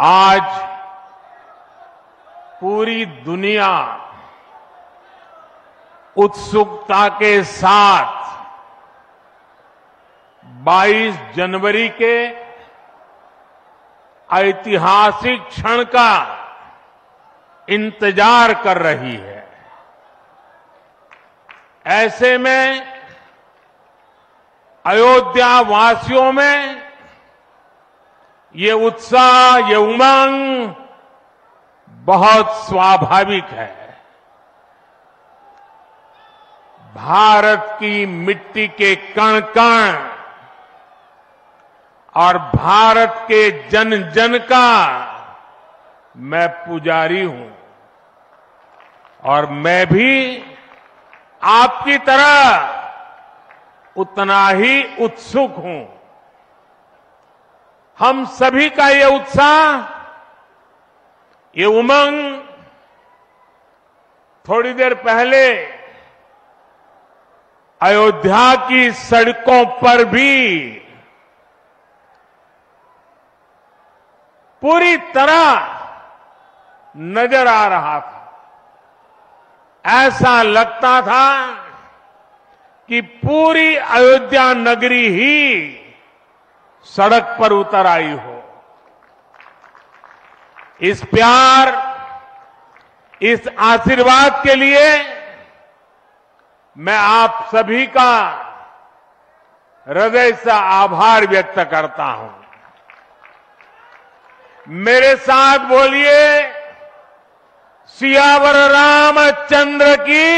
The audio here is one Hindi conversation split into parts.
आज पूरी दुनिया उत्सुकता के साथ 22 जनवरी के ऐतिहासिक क्षण का इंतजार कर रही है। ऐसे में अयोध्या वासियों में ये उत्साह, ये उमंग बहुत स्वाभाविक है। भारत की मिट्टी के कण कण और भारत के जन जन का मैं पुजारी हूं और मैं भी आपकी तरह उतना ही उत्सुक हूं। हम सभी का ये उत्साह, ये उमंग थोड़ी देर पहले अयोध्या की सड़कों पर भी पूरी तरह नजर आ रहा था। ऐसा लगता था कि पूरी अयोध्या नगरी ही सड़क पर उतर आई हो। इस प्यार, इस आशीर्वाद के लिए मैं आप सभी का हृदय से आभार व्यक्त करता हूं। मेरे साथ बोलिए, सियावर रामचंद्र की,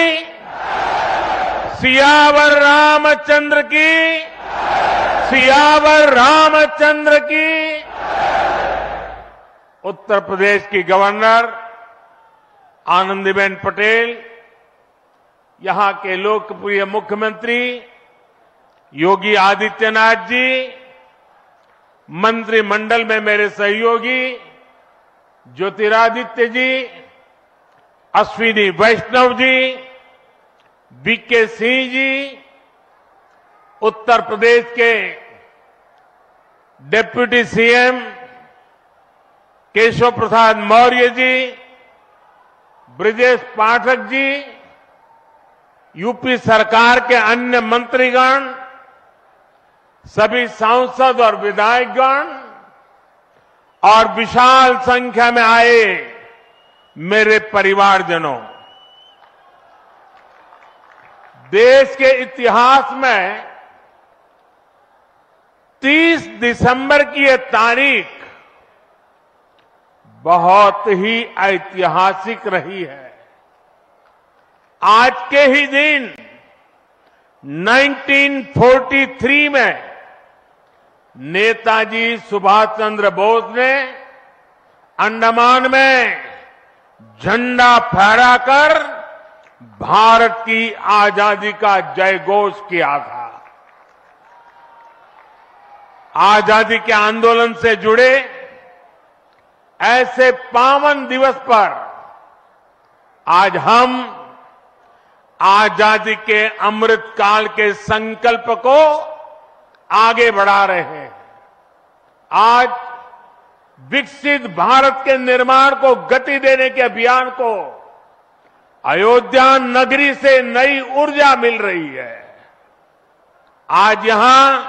सियावर रामचंद्र की, सियावर रामचंद्र की। उत्तर प्रदेश की गवर्नर आनंदीबेन पटेल, यहां के लोकप्रिय मुख्यमंत्री योगी आदित्यनाथ जी, मंत्रिमंडल में मेरे सहयोगी ज्योतिरादित्य जी, अश्विनी वैष्णव जी, बीके सिंह जी, उत्तर प्रदेश के deputy CM Keshav Prasad Maurya ji, Brijesh Pathak ji, UP सरकार के अन्य मंत्रीगण, सभी सांसद और विधायकगण और विशाल संख्या में आए मेरे परिवारजनों। देश के इतिहास में 30 दिसंबर की ये तारीख बहुत ही ऐतिहासिक रही है। आज के ही दिन 1943 में नेताजी सुभाष चंद्र बोस ने अंडमान में झंडा फहराकर भारत की आजादी का जयघोष किया था। आजादी के आंदोलन से जुड़े ऐसे पावन दिवस पर आज हम आजादी के अमृत काल के संकल्प को आगे बढ़ा रहे हैं। आज विकसित भारत के निर्माण को गति देने के अभियान को अयोध्या नगरी से नई ऊर्जा मिल रही है। आज यहां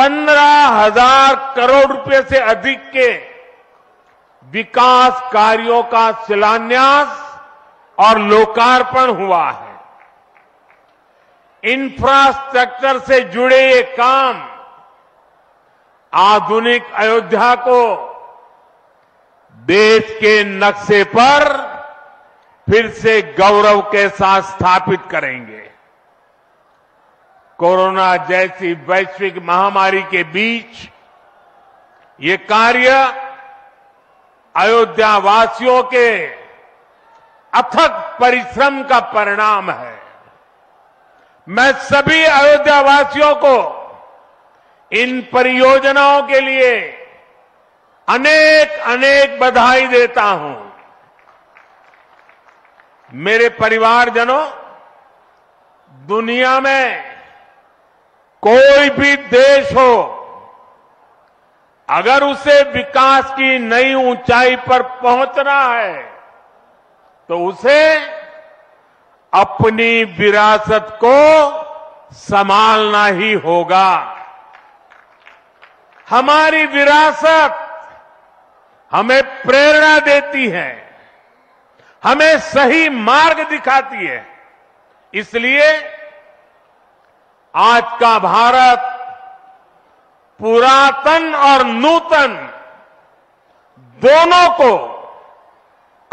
15,000 करोड़ रुपए से अधिक के विकास कार्यों का शिलान्यास और लोकार्पण हुआ है। इंफ्रास्ट्रक्चर से जुड़े ये काम आधुनिक अयोध्या को देश के नक्शे पर फिर से गौरव के साथ स्थापित करेंगे। कोरोना जैसी वैश्विक महामारी के बीच ये कार्य अयोध्या वासियों के अथक परिश्रम का परिणाम है। मैं सभी अयोध्या वासियों को इन परियोजनाओं के लिए अनेक अनेक बधाई देता हूं। मेरे परिवारजनों, दुनिया में कोई भी देश हो, अगर उसे विकास की नई ऊंचाई पर पहुंचना है तो उसे अपनी विरासत को संभालना ही होगा। हमारी विरासत हमें प्रेरणा देती है, हमें सही मार्ग दिखाती है। इसलिए आज का भारत पुरातन और नूतन दोनों को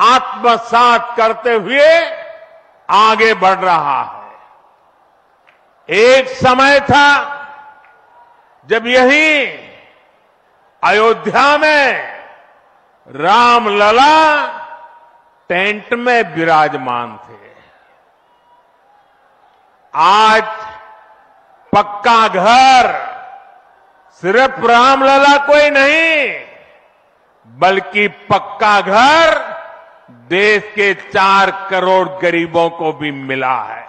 आत्मसात करते हुए आगे बढ़ रहा है। एक समय था जब यही अयोध्या में रामलला टेंट में विराजमान थे। आज पक्का घर सिर्फ रामलला कोई नहीं, बल्कि पक्का घर देश के 4 करोड़ गरीबों को भी मिला है।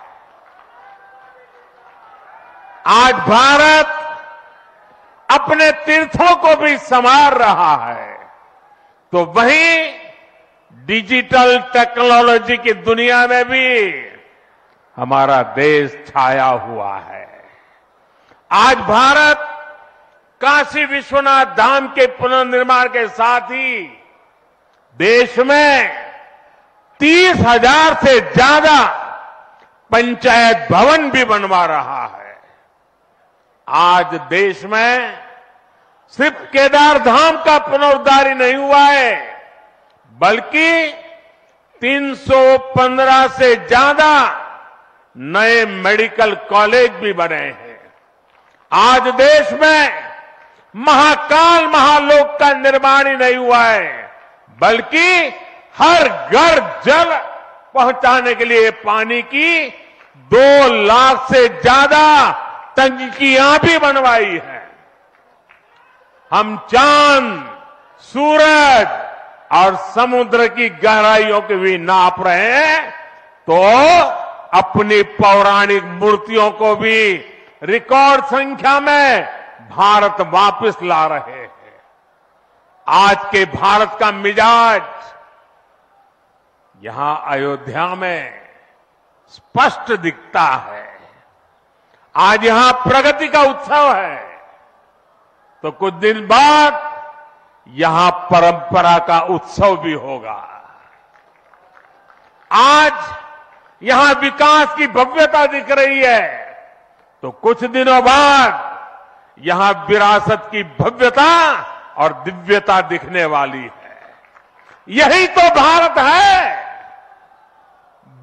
आज भारत अपने तीर्थों को भी संवार रहा है, तो वहीं डिजिटल टेक्नोलॉजी की दुनिया में भी हमारा देश छाया हुआ है। आज भारत काशी विश्वनाथ धाम के पुनर्निर्माण के साथ ही देश में 30,000 से ज्यादा पंचायत भवन भी बनवा रहा है। आज देश में सिर्फ केदार धाम का पुनरुद्धार ही नहीं हुआ है, बल्कि 315 से ज्यादा नए मेडिकल कॉलेज भी बने हैं। आज देश में महाकाल महालोक का निर्माण ही नहीं हुआ है, बल्कि हर घर जल पहुंचाने के लिए पानी की 2 लाख से ज्यादा टंकियां भी बनवाई हैं। हम चांद, सूरज और समुद्र की गहराइयों के भी नाप रहे हैं, तो अपनी पौराणिक मूर्तियों को भी रिकॉर्ड संख्या में भारत वापस ला रहे हैं। आज के भारत का मिजाज यहां अयोध्या में स्पष्ट दिखता है। आज यहां प्रगति का उत्सव है, तो कुछ दिन बाद यहां परंपरा का उत्सव भी होगा। आज यहां विकास की भव्यता दिख रही है, तो कुछ दिनों बाद यहां विरासत की भव्यता और दिव्यता दिखने वाली है। यही तो भारत है,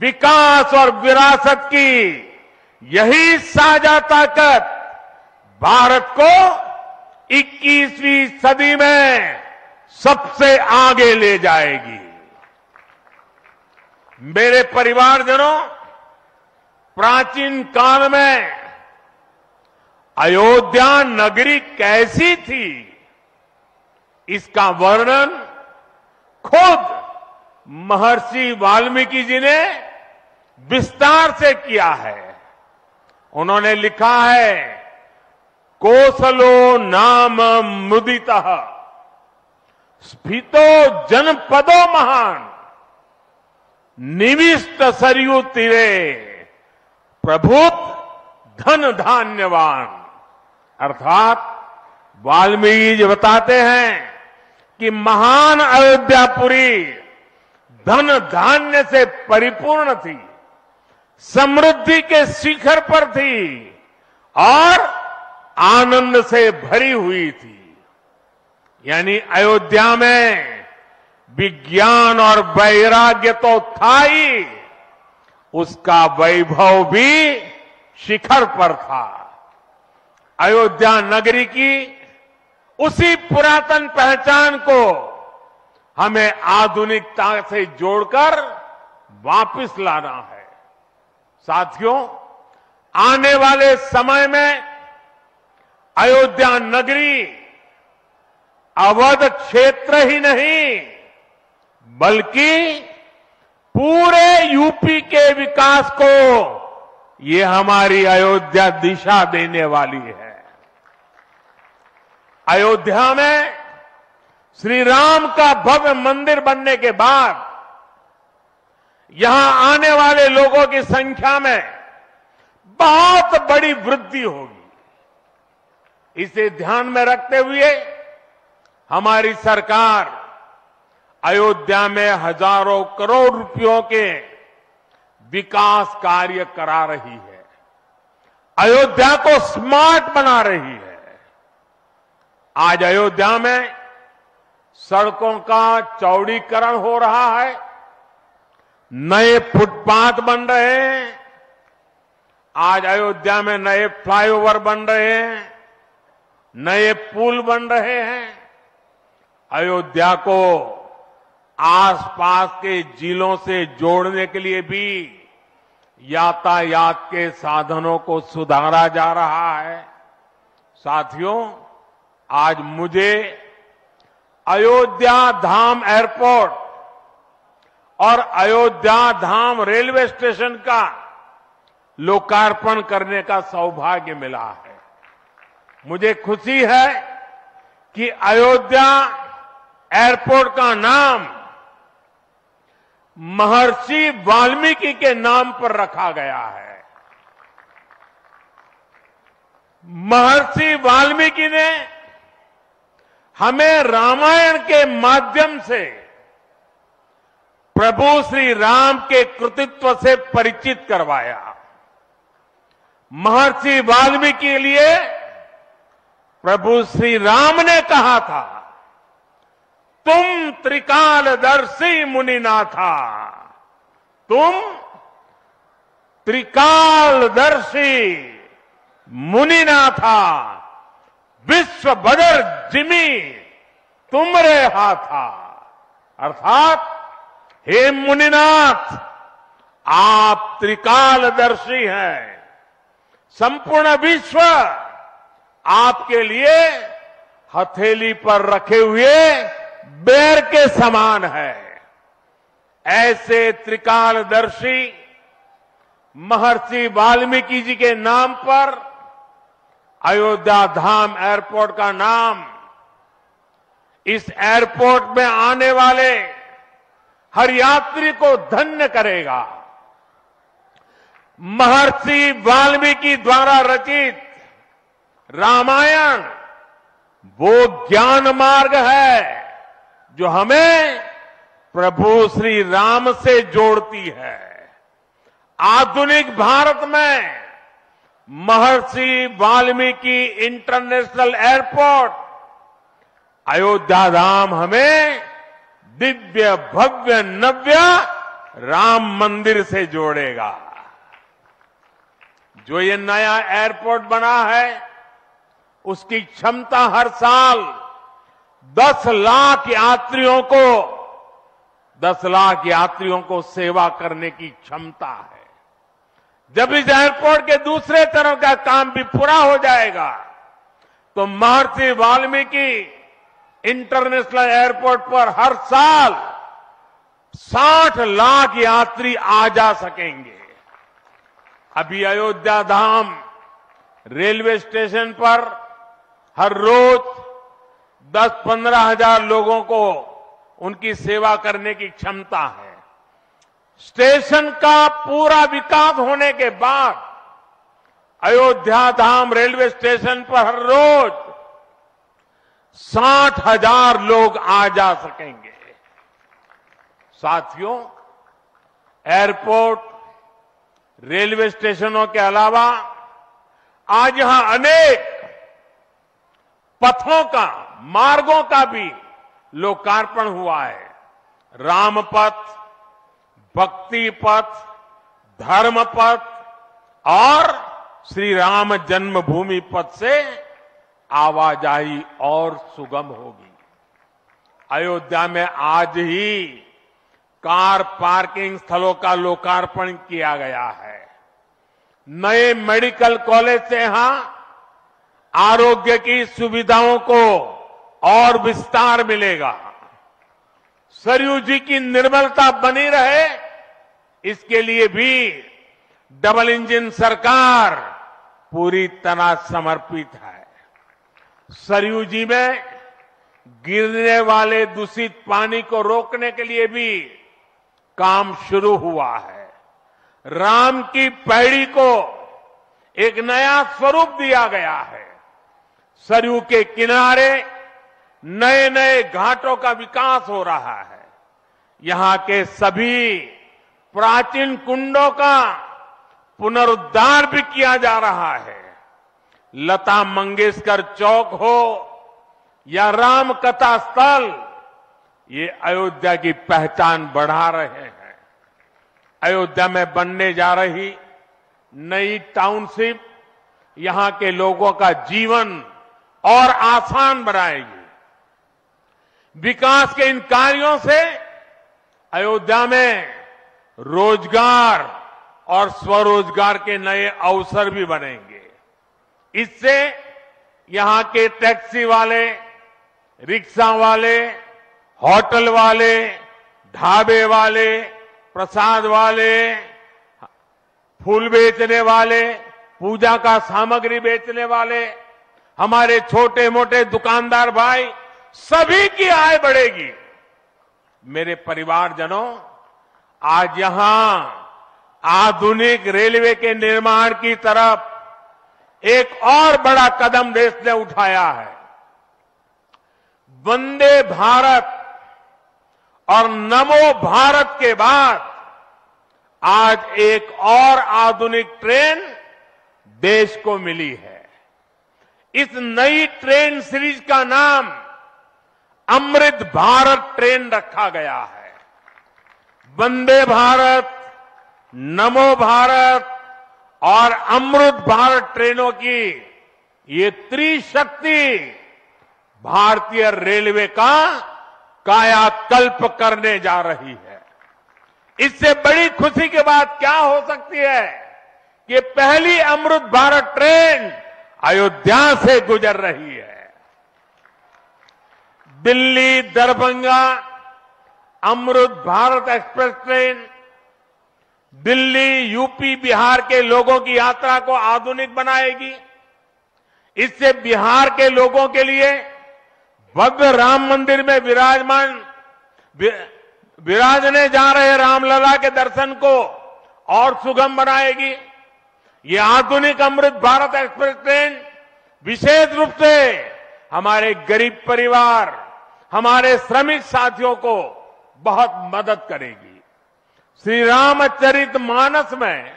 विकास और विरासत की यही साझा ताकत भारत को 21वीं सदी में सबसे आगे ले जाएगी। मेरे परिवारजनों, प्राचीन काल में अयोध्या नगरी कैसी थी, इसका वर्णन खुद महर्षि वाल्मीकि जी ने विस्तार से किया है। उन्होंने लिखा है, कोसलो नाम मुदितः स्फीतो जनपदो महान निविष्ट सरयू तीरे प्रभुत धन धान्यवान। अर्थात वाल्मीकि जी बताते हैं कि महान अयोध्यापुरी धन धान्य से परिपूर्ण थी, समृद्धि के शिखर पर थी और आनंद से भरी हुई थी। यानी अयोध्या में विज्ञान और वैराग्य तो था ही, उसका वैभव भी शिखर पर था। अयोध्या नगरी की उसी पुरातन पहचान को हमें आधुनिकता से जोड़कर वापस लाना है। साथियों, आने वाले समय में अयोध्या नगरी अवध क्षेत्र ही नहीं, बल्कि पूरे यूपी के विकास को ये हमारी अयोध्या दिशा देने वाली है। अयोध्या में श्री राम का भव्य मंदिर बनने के बाद यहां आने वाले लोगों की संख्या में बहुत बड़ी वृद्धि होगी। इसे ध्यान में रखते हुए हमारी सरकार अयोध्या में हजारों करोड़ रुपयों के विकास कार्य करा रही है, अयोध्या को स्मार्ट बना रही है। आज अयोध्या में सड़कों का चौड़ीकरण हो रहा है, नए फुटपाथ बन रहे हैं, आज अयोध्या में नए फ्लाईओवर बन रहे हैं, नए पुल बन रहे हैं। अयोध्या को आसपास के जिलों से जोड़ने के लिए भी यातायात के साधनों को सुधारा जा रहा है। साथियों, आज मुझे अयोध्या धाम एयरपोर्ट और अयोध्या धाम रेलवे स्टेशन का लोकार्पण करने का सौभाग्य मिला है। मुझे खुशी है कि अयोध्या एयरपोर्ट का नाम महर्षि वाल्मीकि के नाम पर रखा गया है। महर्षि वाल्मीकि ने हमें रामायण के माध्यम से प्रभु श्री राम के कृतित्व से परिचित करवाया। महर्षि वाल्मीकि के लिए प्रभु श्री राम ने कहा था, तुम त्रिकालदर्शी मुनिनाथा, तुम त्रिकालदर्शी मुनिनाथा, विश्व बदर जिमी तुमरे हाथा। अर्थात हे मुनिनाथ, आप त्रिकालदर्शी हैं, संपूर्ण विश्व आपके लिए हथेली पर रखे हुए बेर के समान है। ऐसे त्रिकालदर्शी महर्षि वाल्मीकि जी के नाम पर अयोध्या धाम एयरपोर्ट का नाम, इस एयरपोर्ट में आने वाले हर यात्री को धन्य करेगा। महर्षि वाल्मीकि द्वारा रचित रामायण वो ज्ञान मार्ग है जो हमें प्रभु श्री राम से जोड़ती है। आधुनिक भारत में महर्षि वाल्मीकि इंटरनेशनल एयरपोर्ट अयोध्या धाम हमें दिव्य भव्य नव्य राम मंदिर से जोड़ेगा। जो ये नया एयरपोर्ट बना है उसकी क्षमता हर साल 10 लाख यात्रियों को 10 लाख यात्रियों को सेवा करने की क्षमता है। जब इस एयरपोर्ट के दूसरे तरफ का काम भी पूरा हो जाएगा तो महर्षि वाल्मीकि इंटरनेशनल एयरपोर्ट पर हर साल 60 लाख यात्री आ जा सकेंगे। अभी अयोध्या धाम रेलवे स्टेशन पर हर रोज 10-15 हजार लोगों को उनकी सेवा करने की क्षमता है। स्टेशन का पूरा विकास होने के बाद अयोध्या धाम रेलवे स्टेशन पर हर रोज 60 हजार लोग आ जा सकेंगे। साथियों, एयरपोर्ट रेलवे स्टेशनों के अलावा आज यहां अनेक पथों का मार्गों का भी लोकार्पण हुआ है। रामपथ, भक्ति पथ, धर्म पथ और श्री राम जन्मभूमि पथ से आवाजाही और सुगम होगी। अयोध्या में आज ही कार पार्किंग स्थलों का लोकार्पण किया गया है। नए मेडिकल कॉलेज से यहां आरोग्य की सुविधाओं को और विस्तार मिलेगा। सरयू जी की निर्मलता बनी रहे, इसके लिए भी डबल इंजन सरकार पूरी तरह समर्पित है। सरयू जी में गिरने वाले दूषित पानी को रोकने के लिए भी काम शुरू हुआ है। राम की पैड़ी को एक नया स्वरूप दिया गया है। सरयू के किनारे नए नए घाटों का विकास हो रहा है। यहां के सभी प्राचीन कुंडों का पुनरुद्धार भी किया जा रहा है। लता मंगेशकर चौक हो या राम कथा स्थल, ये अयोध्या की पहचान बढ़ा रहे हैं। अयोध्या में बनने जा रही नई टाउनशिप यहां के लोगों का जीवन और आसान बनाएगी। विकास के इन कार्यों से अयोध्या में रोजगार और स्वरोजगार के नए अवसर भी बनेंगे। इससे यहां के टैक्सी वाले, रिक्शा वाले, होटल वाले, ढाबे वाले, प्रसाद वाले, फूल बेचने वाले, पूजा का सामग्री बेचने वाले, हमारे छोटे मोटे दुकानदार भाई, सभी की आय बढ़ेगी। मेरे परिवारजनों, आज यहां आधुनिक रेलवे के निर्माण की तरफ एक और बड़ा कदम देश ने उठाया है। वंदे भारत और नमो भारत के बाद आज एक और आधुनिक ट्रेन देश को मिली है। इस नई ट्रेन सीरीज का नाम अमृत भारत ट्रेन रखा गया है। वंदे भारत, नमो भारत और अमृत भारत ट्रेनों की ये त्रिशक्ति भारतीय रेलवे का कायाकल्प करने जा रही है। इससे बड़ी खुशी की बात क्या हो सकती है कि पहली अमृत भारत ट्रेन अयोध्या से गुजर रही है। Delhi Darbhanga Amrit Bharat express train Delhi, UP, Bihar के लोगों की यात्रा को आधुनिक बनाएगी। इससे बिहार के लोगों के लिए भव्य राम मंदिर में विराजने जा रहे रामलला के दर्शन को और सुगम बनाएगी। ये आधुनिक अमृत भारत एक्सप्रेस ट्रेन विशेष रूप से हमारे गरीब परिवार, हमारे श्रमिक साथियों को बहुत मदद करेगी। श्री रामचरितमानस में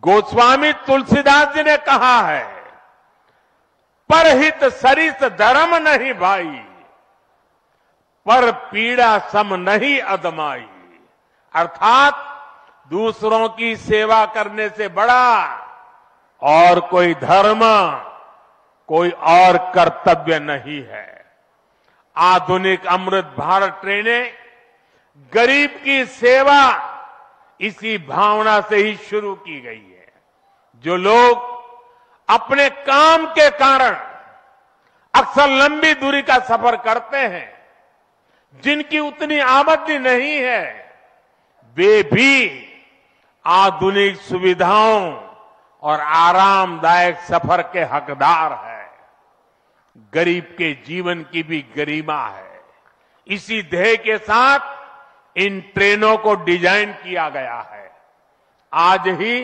गोस्वामी तुलसीदास जी ने कहा है, परहित सरिस धर्म नहीं भाई, पर पीड़ा सम नहीं अदमाई। अर्थात दूसरों की सेवा करने से बड़ा और कोई धर्म, कोई और कर्तव्य नहीं है। आधुनिक अमृत भारत ट्रेनें गरीब की सेवा, इसी भावना से ही शुरू की गई है। जो लोग अपने काम के कारण अक्सर लंबी दूरी का सफर करते हैं, जिनकी उतनी आमदनी नहीं है, वे भी आधुनिक सुविधाओं और आरामदायक सफर के हकदार है। गरीब के जीवन की भी गरिमा है। इसी ध्येय के साथ इन ट्रेनों को डिजाइन किया गया है। आज ही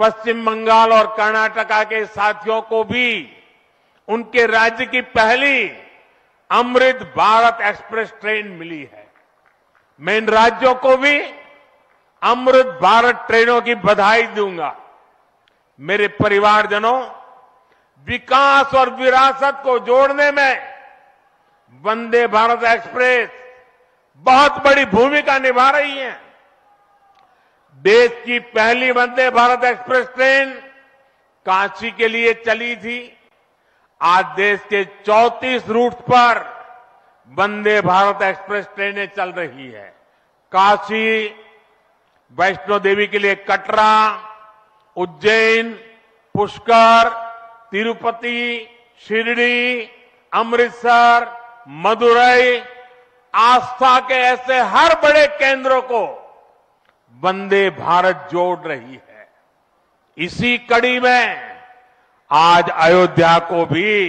पश्चिम बंगाल और कर्नाटका के साथियों को भी उनके राज्य की पहली अमृत भारत एक्सप्रेस ट्रेन मिली है। मैं इन राज्यों को भी अमृत भारत ट्रेनों की बधाई दूंगा। मेरे परिवारजनों, विकास और विरासत को जोड़ने में वंदे भारत एक्सप्रेस बहुत बड़ी भूमिका निभा रही है। देश की पहली वंदे भारत एक्सप्रेस ट्रेन काशी के लिए चली थी। आज देश के 34 रूट पर वंदे भारत एक्सप्रेस ट्रेनें चल रही है। काशी, वैष्णो देवी के लिए कटरा, उज्जैन, पुष्कर, तिरुपति, शिरडी, अमृतसर, मदुरई, आस्था के ऐसे हर बड़े केंद्रों को वंदे भारत जोड़ रही है। इसी कड़ी में आज अयोध्या को भी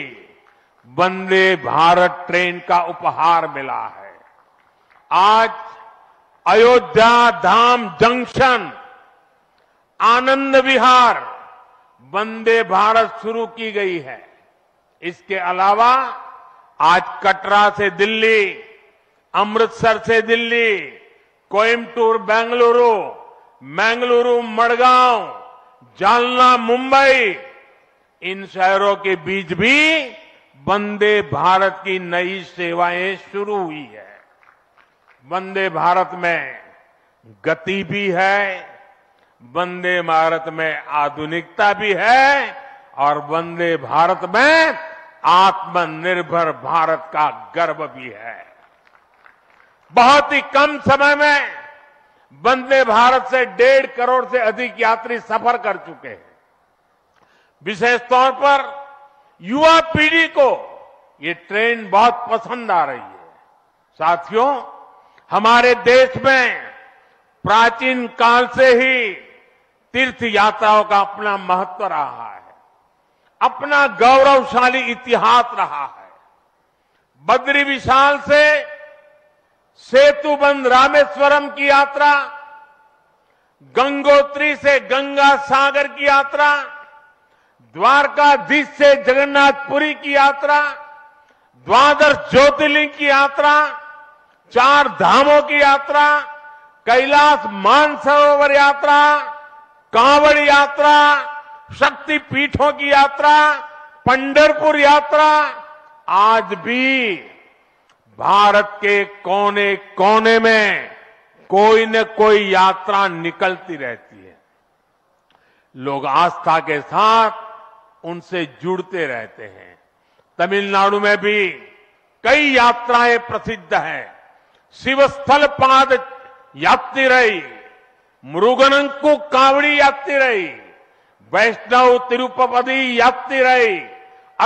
वंदे भारत ट्रेन का उपहार मिला है। आज अयोध्या धाम जंक्शन आनंद विहार वंदे भारत शुरू की गई है। इसके अलावा आज कटरा से दिल्ली, अमृतसर से दिल्ली, कोयम्बटूर बेंगलुरु, मैंगलुरु मडगांव, जालना मुंबई, इन शहरों के बीच भी वंदे भारत की नई सेवाएं शुरू हुई है। वंदे भारत में गति भी है, वंदे भारत में आधुनिकता भी है और वंदे भारत में आत्मनिर्भर भारत का गर्व भी है। बहुत ही कम समय में वंदे भारत से 1.5 करोड़ से अधिक यात्री सफर कर चुके हैं। विशेष तौर पर युवा पीढ़ी को ये ट्रेन बहुत पसंद आ रही है। साथियों, हमारे देश में प्राचीन काल से ही तीर्थ यात्राओं का अपना महत्व रहा है, अपना गौरवशाली इतिहास रहा है। बद्री विशाल से सेतुबंद रामेश्वरम की यात्रा, गंगोत्री से गंगा सागर की यात्रा, द्वारकाधीश से जगन्नाथपुरी की यात्रा, द्वादश ज्योतिर्लिंग की यात्रा, 4 धामों की यात्रा, कैलाश मानसरोवर यात्रा, कांवड़ यात्रा, शक्ति पीठों की यात्रा, पंढरपुर यात्रा आज भी भारत के कोने कोने में कोई न कोई यात्रा निकलती रहती है। लोग आस्था के साथ उनसे जुड़ते रहते हैं। तमिलनाडु में भी कई यात्राएं प्रसिद्ध हैं। शिवस्थल पाद यात्री रही, मुरुगनंकु कावड़ी यात्री रही, वैष्णव तिरुपति यात्री रही,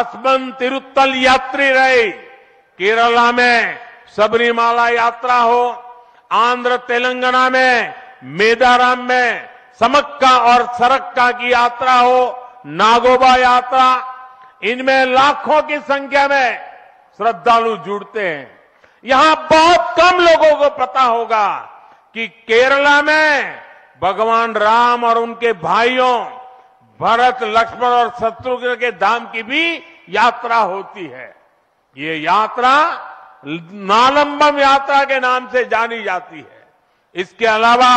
अस्मन तिरुत्तल यात्री रही, केरला में सबरीमाला यात्रा हो, आंध्र तेलंगाना में मेदाराम में समक्का और सरक्का की यात्रा हो, नागोबा यात्रा, इनमें लाखों की संख्या में श्रद्धालु जुड़ते हैं। यहां बहुत कम लोगों को पता होगा कि केरला में भगवान राम और उनके भाइयों भरत, लक्ष्मण और शत्रुघ्न के धाम की भी यात्रा होती है। ये यात्रा नालंबम यात्रा के नाम से जानी जाती है। इसके अलावा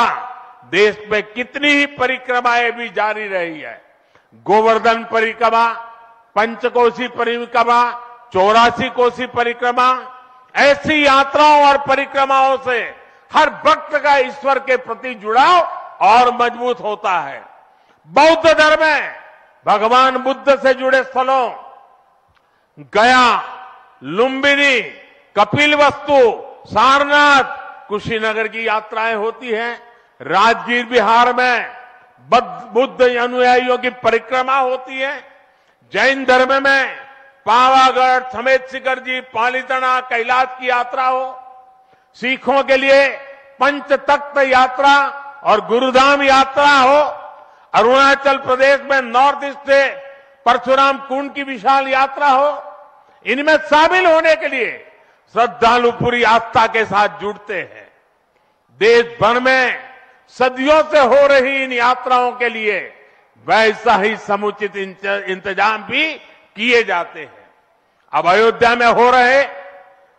देश में कितनी ही परिक्रमाएं भी जारी रही है। गोवर्धन परिक्रमा, पंचकोसी परिक्रमा, 84 कोसी परिक्रमा, ऐसी यात्राओं और परिक्रमाओं से हर भक्त का ईश्वर के प्रति जुड़ाव और मजबूत होता है। बौद्ध धर्म में भगवान बुद्ध से जुड़े स्थलों गया, लुम्बिनी, कपिलवस्तु, सारनाथ, कुशीनगर की यात्राएं होती हैं। राजगीर बिहार में बुद्ध अनुयायियों की परिक्रमा होती है। जैन धर्म में पावागढ़, समेत शिखर जी, पालीताना, कैलाश की यात्रा हो। सिखों के लिए पंच तख्त यात्रा और गुरुधाम यात्रा हो। अरुणाचल प्रदेश में नॉर्थ ईस्ट से परशुराम कुंड की विशाल यात्रा हो। इनमें शामिल होने के लिए श्रद्धालु पूरी आस्था के साथ जुड़ते हैं। देश भर में सदियों से हो रही इन यात्राओं के लिए वैसा ही समुचित इंतजाम भी किए जाते हैं। अब अयोध्या में हो रहे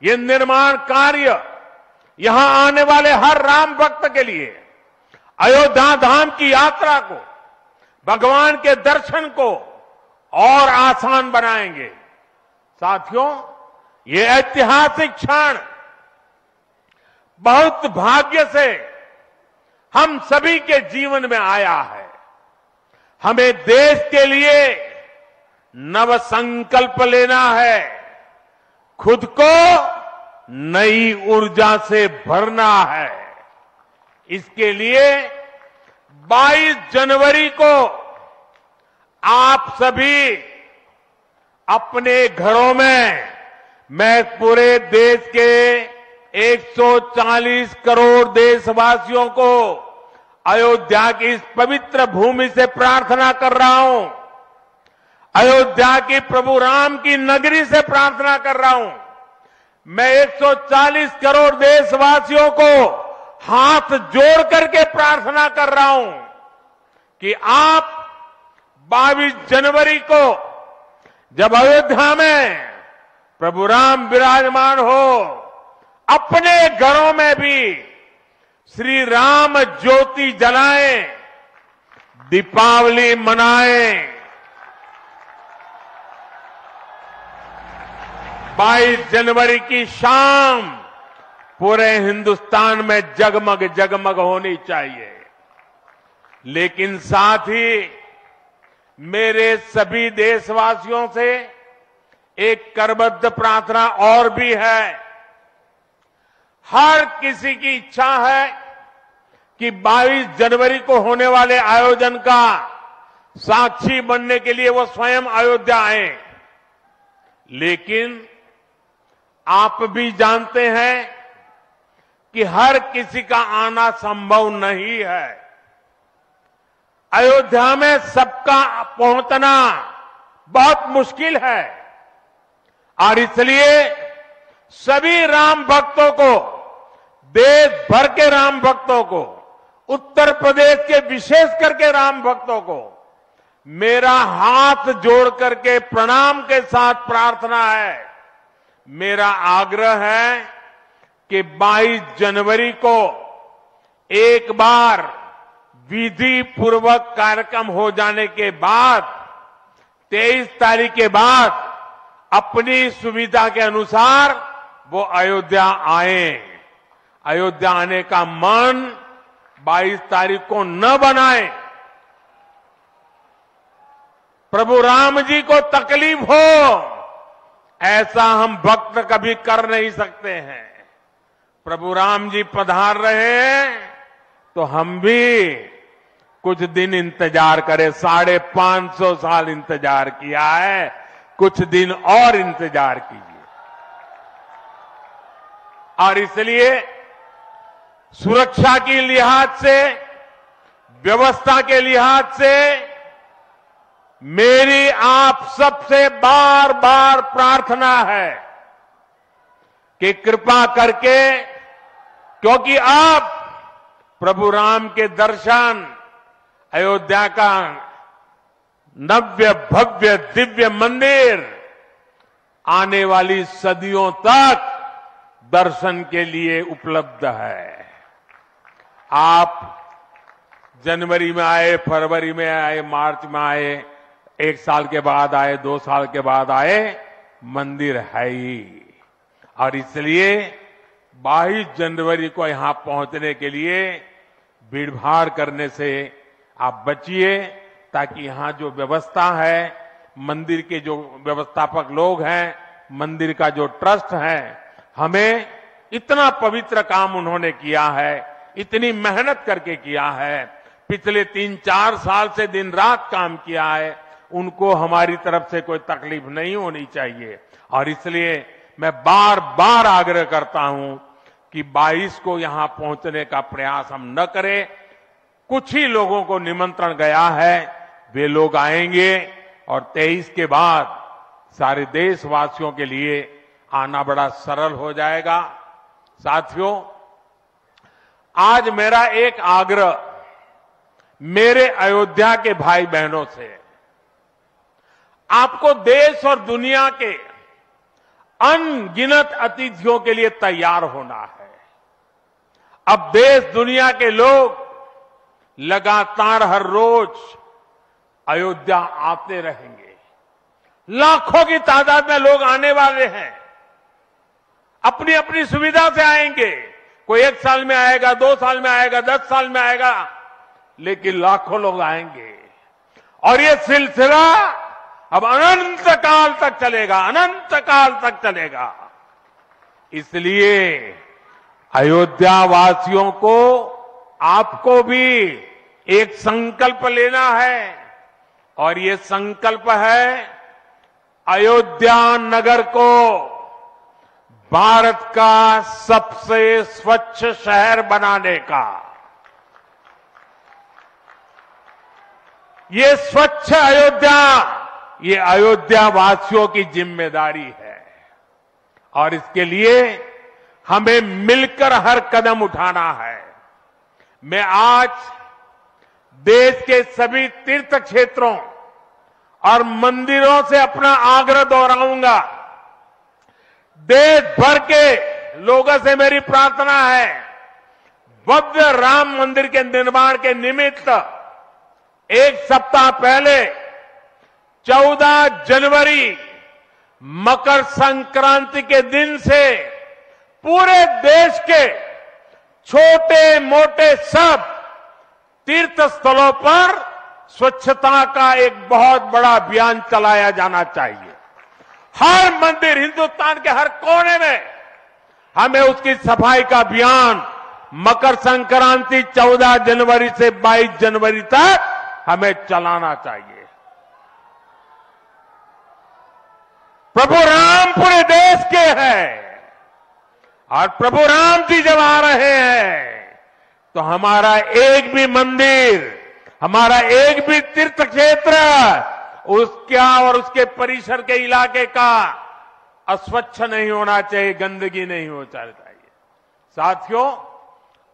ये निर्माण कार्य यहां आने वाले हर राम भक्त के लिए अयोध्या धाम की यात्रा को, भगवान के दर्शन को और आसान बनाएंगे। साथियों, ये ऐतिहासिक क्षण बहुत भाग्य से हम सभी के जीवन में आया है। हमें देश के लिए नव संकल्प लेना है, खुद को नई ऊर्जा से भरना है। इसके लिए 22 जनवरी को आप सभी अपने घरों में, मैं पूरे देश के 140 करोड़ देशवासियों को अयोध्या की इस पवित्र भूमि से प्रार्थना कर रहा हूं। अयोध्या की प्रभु राम की नगरी से प्रार्थना कर रहा हूं। मैं 140 करोड़ देशवासियों को हाथ जोड़ करके प्रार्थना कर रहा हूं कि आप 22 जनवरी को जब अयोध्या में प्रभु राम विराजमान हो, अपने घरों में भी श्री राम ज्योति जलाएं, दीपावली मनाएं। 22 जनवरी की शाम पूरे हिंदुस्तान में जगमग जगमग होनी चाहिए। लेकिन साथ ही मेरे सभी देशवासियों से एक करबद्ध प्रार्थना और भी है। हर किसी की इच्छा है कि 22 जनवरी को होने वाले आयोजन का साक्षी बनने के लिए वो स्वयं अयोध्या आए, लेकिन आप भी जानते हैं कि हर किसी का आना संभव नहीं है। अयोध्या में सबका पहुंचना बहुत मुश्किल है और इसलिए सभी राम भक्तों को, देश भर के राम भक्तों को, उत्तर प्रदेश के विशेष करके राम भक्तों को मेरा हाथ जोड़ करके प्रणाम के साथ प्रार्थना है। मेरा आग्रह है कि 22 जनवरी को एक बार विधि पूर्वक कार्यक्रम हो जाने के बाद 23 तारीख के बाद अपनी सुविधा के अनुसार वो अयोध्या आए। अयोध्या आने का मन 22 तारीख को न बनाए, प्रभु राम जी को तकलीफ हो ऐसा हम भक्त कभी कर नहीं सकते हैं। प्रभु राम जी पधार रहे हैं तो हम भी कुछ दिन इंतजार करें। 550 साल इंतजार किया है, कुछ दिन और इंतजार कीजिए। और इसलिए सुरक्षा की लिहाज से, व्यवस्था के लिहाज से मेरी आप सबसे बार बार प्रार्थना है कि कृपा करके, क्योंकि आप प्रभु राम के दर्शन, अयोध्या का नव्य भव्य दिव्य मंदिर आने वाली सदियों तक दर्शन के लिए उपलब्ध है। आप जनवरी में आए, फरवरी में आए, मार्च में आए, 1 साल के बाद आए, 2 साल के बाद आए, मंदिर है ही। और इसलिए 22 जनवरी को यहां पहुंचने के लिए भीड़भाड़ करने से आप बचिए, ताकि यहां जो व्यवस्था है, मंदिर के जो व्यवस्थापक लोग हैं, मंदिर का जो ट्रस्ट है, हमें इतना पवित्र काम उन्होंने किया है, इतनी मेहनत करके किया है, पिछले 3-4 साल से दिन रात काम किया है, उनको हमारी तरफ से कोई तकलीफ नहीं होनी चाहिए। और इसलिए मैं बार बार आग्रह करता हूं कि 22 को यहां पहुंचने का प्रयास हम न करें। कुछ ही लोगों को निमंत्रण गया है, वे लोग आएंगे और 23 के बाद सारे देशवासियों के लिए आना बड़ा सरल हो जाएगा। साथियों, आज मेरा एक आग्रह मेरे अयोध्या के भाई बहनों से, आपको देश और दुनिया के अनगिनत अतिथियों के लिए तैयार होना है। अब देश दुनिया के लोग लगातार हर रोज अयोध्या आते रहेंगे, लाखों की तादाद में लोग आने वाले हैं। अपनी अपनी सुविधा से आएंगे, कोई 1 साल में आएगा, 2 साल में आएगा, 10 साल में आएगा, लेकिन लाखों लोग आएंगे। और ये सिलसिला अब अनंत काल तक चलेगा, अनंत काल तक चलेगा। इसलिए अयोध्या वासियों को, आपको भी एक संकल्प लेना है और ये संकल्प है अयोध्या नगर को भारत का सबसे स्वच्छ शहर बनाने का। ये स्वच्छ अयोध्या ये अयोध्या वासियों की जिम्मेदारी है और इसके लिए हमें मिलकर हर कदम उठाना है। मैं आज देश के सभी तीर्थ क्षेत्रों और मंदिरों से अपना आग्रह दोहराऊंगा। देश भर के लोगों से मेरी प्रार्थना है, भव्य राम मंदिर के निर्माण के निमित्त एक सप्ताह पहले 14 जनवरी मकर संक्रांति के दिन से पूरे देश के छोटे मोटे सब तीर्थ स्थलों पर स्वच्छता का एक बहुत बड़ा अभियान चलाया जाना चाहिए। हर मंदिर, हिंदुस्तान के हर कोने में हमें उसकी सफाई का अभियान मकर संक्रांति 14 जनवरी से 22 जनवरी तक हमें चलाना चाहिए। प्रभु राम पूरे देश के हैं और प्रभु राम जी जब आ रहे हैं तो हमारा एक भी मंदिर, हमारा एक भी तीर्थ क्षेत्र उसका और उसके परिसर के इलाके का अस्वच्छ नहीं होना चाहिए, गंदगी नहीं होना चाहिए। साथियों,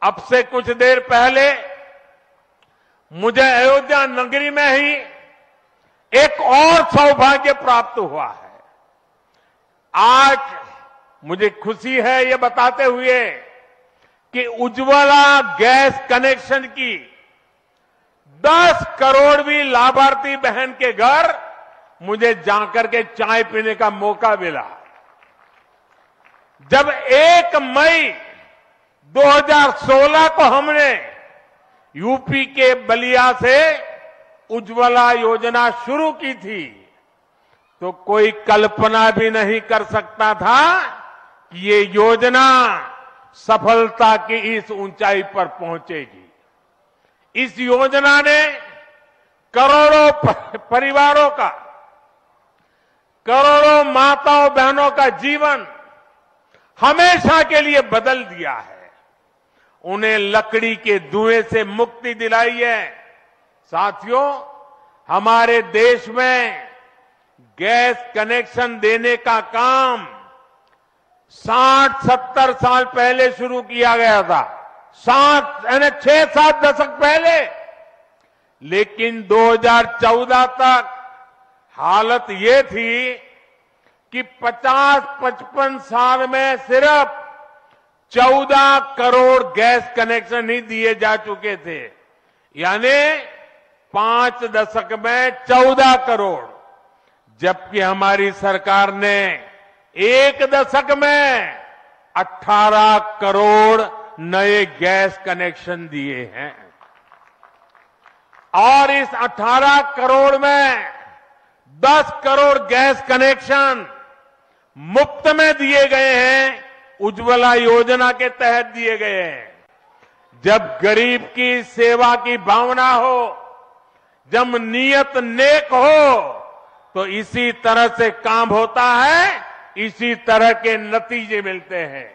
अब से कुछ देर पहले मुझे अयोध्या नगरी में ही एक और सौभाग्य प्राप्त हुआ है। आज मुझे खुशी है ये बताते हुए कि उज्ज्वला गैस कनेक्शन की 10 करोड़वीं लाभार्थी बहन के घर मुझे जाकर के चाय पीने का मौका मिला। जब 1 मई 2016 को हमने यूपी के बलिया से उज्ज्वला योजना शुरू की थी तो कोई कल्पना भी नहीं कर सकता था कि ये योजना सफलता की इस ऊंचाई पर पहुंचेगी। इस योजना ने करोड़ों परिवारों का, करोड़ों माताओं बहनों का जीवन हमेशा के लिए बदल दिया है, उन्हें लकड़ी के धुएं से मुक्ति दिलाई है। साथियों, हमारे देश में गैस कनेक्शन देने का काम 60-70 साल पहले शुरू किया गया था, 6-7 दशक पहले, लेकिन 2014 तक हालत ये थी कि 50-55 साल में सिर्फ 14 करोड़ गैस कनेक्शन ही दिए जा चुके थे, यानी 5 दशक में 14 करोड़, जबकि हमारी सरकार ने 1 दशक में 18 करोड़ नए गैस कनेक्शन दिए हैं। और इस 18 करोड़ में 10 करोड़ गैस कनेक्शन मुफ्त में दिए गए हैं, उज्ज्वला योजना के तहत दिए गए हैं। जब गरीब की सेवा की भावना हो, जब नीयत नेक हो, तो इसी तरह से काम होता है, इसी तरह के नतीजे मिलते हैं।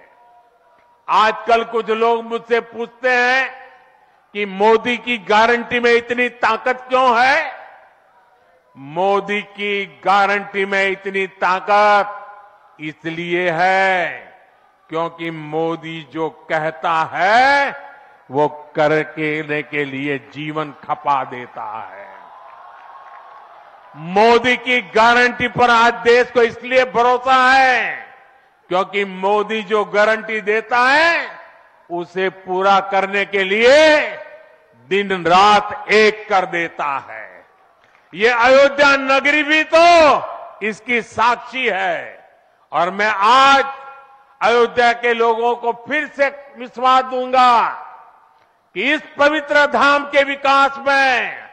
आजकल कुछ लोग मुझसे पूछते हैं कि मोदी की गारंटी में इतनी ताकत क्यों है। मोदी की गारंटी में इतनी ताकत इसलिए है क्योंकि मोदी जो कहता है वो करने के लिए जीवन खपा देता है। मोदी की गारंटी पर आज देश को इसलिए भरोसा है क्योंकि मोदी जो गारंटी देता है उसे पूरा करने के लिए दिन रात एक कर देता है। ये अयोध्या नगरी भी तो इसकी साक्षी है। और मैं आज अयोध्या के लोगों को फिर से विश्वास दूंगा कि इस पवित्र धाम के विकास में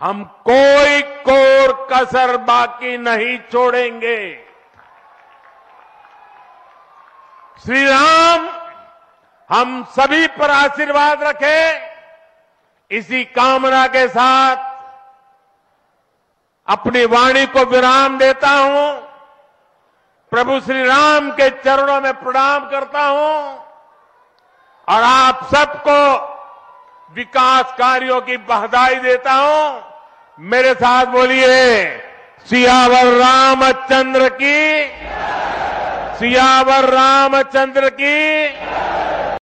हम कोई कोर कसर बाकी नहीं छोड़ेंगे। श्री राम हम सभी पर आशीर्वाद रखे, इसी कामना के साथ अपनी वाणी को विराम देता हूं। प्रभु श्री राम के चरणों में प्रणाम करता हूं और आप सबको विकास कार्यों की बधाई देता हूं। मेरे साथ बोलिए सियावर रामचंद्र की